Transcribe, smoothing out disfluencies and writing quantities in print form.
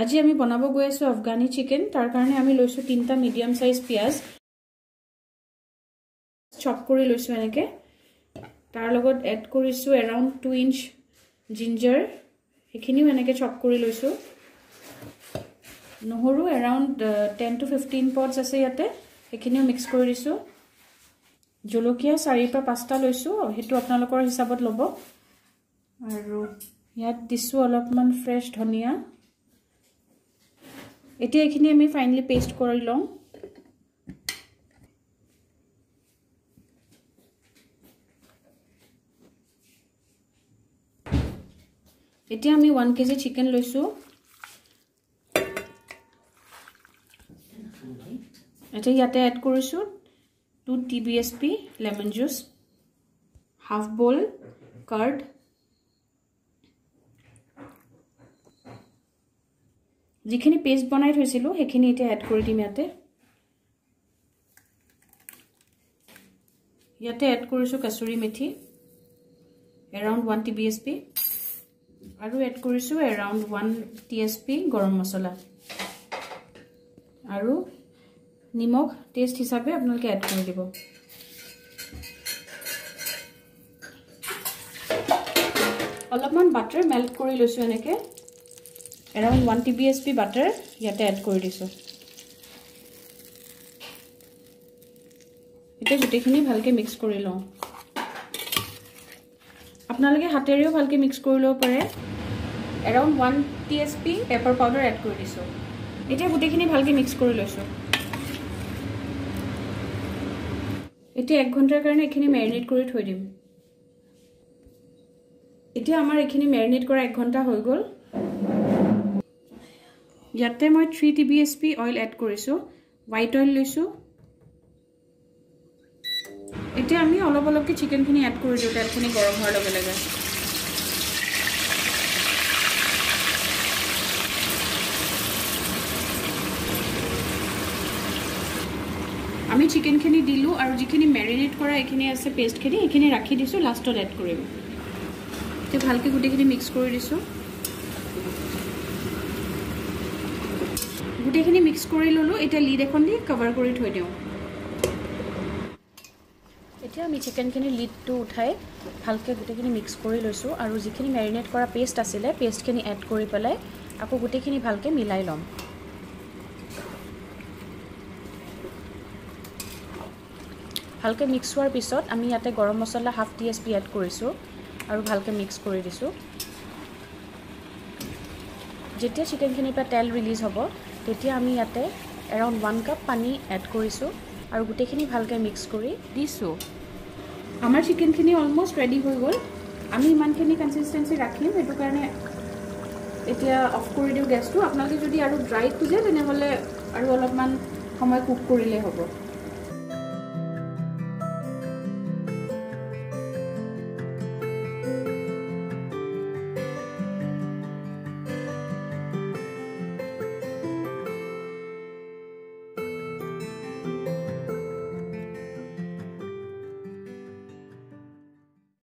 আজি আমি বনাব গৈ আছো আফগানি চিকেন। তার কারণে আমি লৈছো তিনটা মিডিয়াম সাইজ পিয়াজ চপ কৰি লৈছো এনেকে। তার লগত এড কৰিছো এরাউন্ড 2 ইঞ্চ জিঞ্জার, এখিনিও এনেকে চপ কৰি লৈছো। নহৰু এরাউন্ড 10 টু 15 পটস আছে ইয়াতে, এখিনিও মিক্স কৰি দিছো। জলকীয়া 4 বা 5টা লৈছো, হেতু আপোনালোকৰ হিচাপত লব। আৰু ইয়াত দিছো অলপমান ফ্ৰেশ ধনিয়া। এতিয়া এখিনি আমি ফাইনালি পেস্ট কৰি লম। এতিয়া আমি 1 কেজি চিকেন লৈছো। এটা ইয়াতে এড কৰিছো 2 TBSP lemon juice, half bowl curd, 10 paste बनाई थैसिलो हेखिनि इते ऐड करि दिम। याते ऐड करिसु कसुरी मेथी अराउंड 1 TBSP आरो ऐड करिसु अराउंड 1 TSP गरम मसाला आरो निमक टेस्ट हिसाबे आपनालोके ऐड करि दिबो। अलपमान बटर मेल्ट करि लैसु एनेके अराउंड 1 TBSP बटर इते एड कर दिसो। इते गुटेखिनि भालके मिक्स करि लओ। आपनालगे हातेरेओ भालके मिक्स करि लओ पारे। Around 1 TSP pepper powder add कर दिसो। इते गुटेखिनि भालके मिक्स करि लैसो। इते 1 घंटार कारणे एखिनि मैरिनेट करि थৈ दिम। इते आमार एखिनि मैरिनेट কৰা 1 घंटा হৈ গ'ल। इते मैं 3 TBSP ऑयल एड करिसो, व्हाइट ऑयल लैसो। इते आमी अलग अलग के चिकन खिनि एड करि दिउ तेल खिनि गरम होवार लगे लगे। आमी चिकन खिनि दिलु आरो जिखिनि मैरिनेट करा एखिनि आसे पेस्ट खिनि एखिनि राखि दिसु, लास्टत एड करिम। ते भालके गुटे खिनि मिक्स करि दिसु। गुटेखिनि मिक्स करि ललो। एटा लिड एखन दि कवर करि थৈ दिउ। एटा आमी चिकन खिनि लिड टु उठाय ভালকে गुटेखिनि मिक्स करि लइसु आरो जिखिनि मैरिनेट करा पेस्ट आसिले पेस्ट खिनि ऐड करि पले आको गुटेखिनि ভালকে मिलाई लम। ভালকে मिक्स होৱাৰ পিছত আমি ইয়াতে গৰম মছলা হাফ TSP ऐड কৰিছো আৰু ভালকে মিক্স কৰি দিছো। যেতিয়া চিকেন খিনি পৰা তেল ৰিলিজ হ'ব তেতিয়া আমি ইয়াতে अराउंड 1 কাপ পানী এড কৰিছো আৰু গুটেখিনি ভালকৈ মিক্স কৰি দিছো। আমাৰ চিকেন খিনি অলমোস্ট ৰেডি হৈ গ'ল। আমি ইমানখিনি কনসিস্টেন্সি ৰাখিম, এটো কাৰণে এতিয়া অফ কৰি দিও গেছটো। আপোনালোকে যদি আৰু ড্ৰাই খুজে তেনেহলে আৰু অলপমান সময় কুক কৰিলে হ'ব।